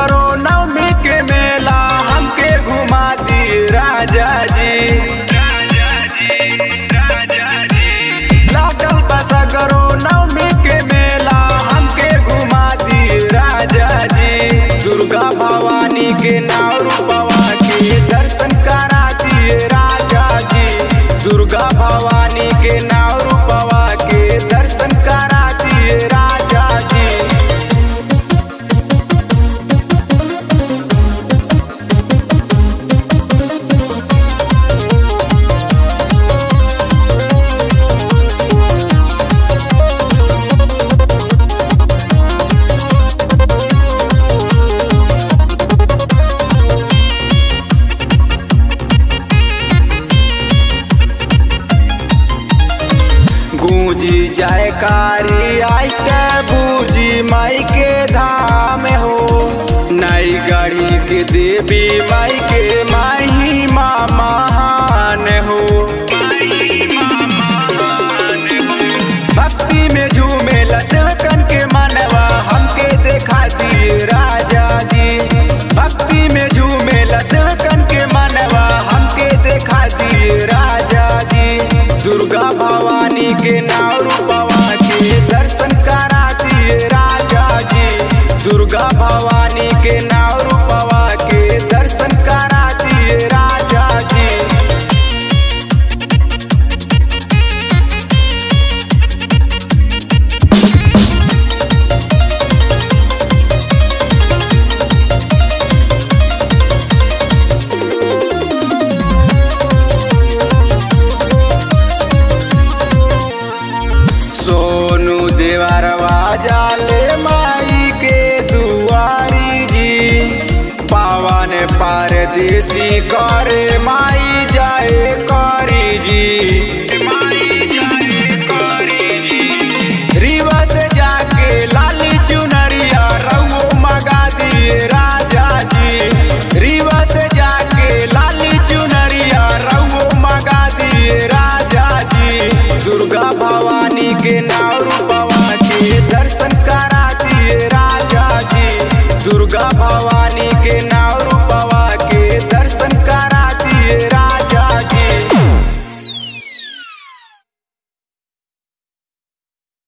करो नवमी के मेला हमके घुमा दी राजा जी। लागल बा सगरो नवमी के मेला हमके घुमा दी राजा जी। दुर्गा भवानी के नाव रूपवा के दर्शन करा दिए राजा जी। दुर्गा भवानी के नाव रूपवा के दर्शन करा दिए राजा जी। गूंजी जयकारी आई के बूजी माई के धाम हो। नई गढ़ी के देवी माई के माही मामा हो। भक्ति में झूमे लसेवकन के मनवा हमके देखा दिए राजा जी। भक्ति में झूमे लसेवकन के मनवा हमके देखा दिए राजा जी। दुर्गा भवानी के नाव रूपवा के दर्शन करा दिए राजा जी। दुर्गा भवानी के नाव रूपवा के दर्शन करा दिए राजा जी। जाले माई के दुआरी जी। पावन परदेसी करे माई जाए कारी जी।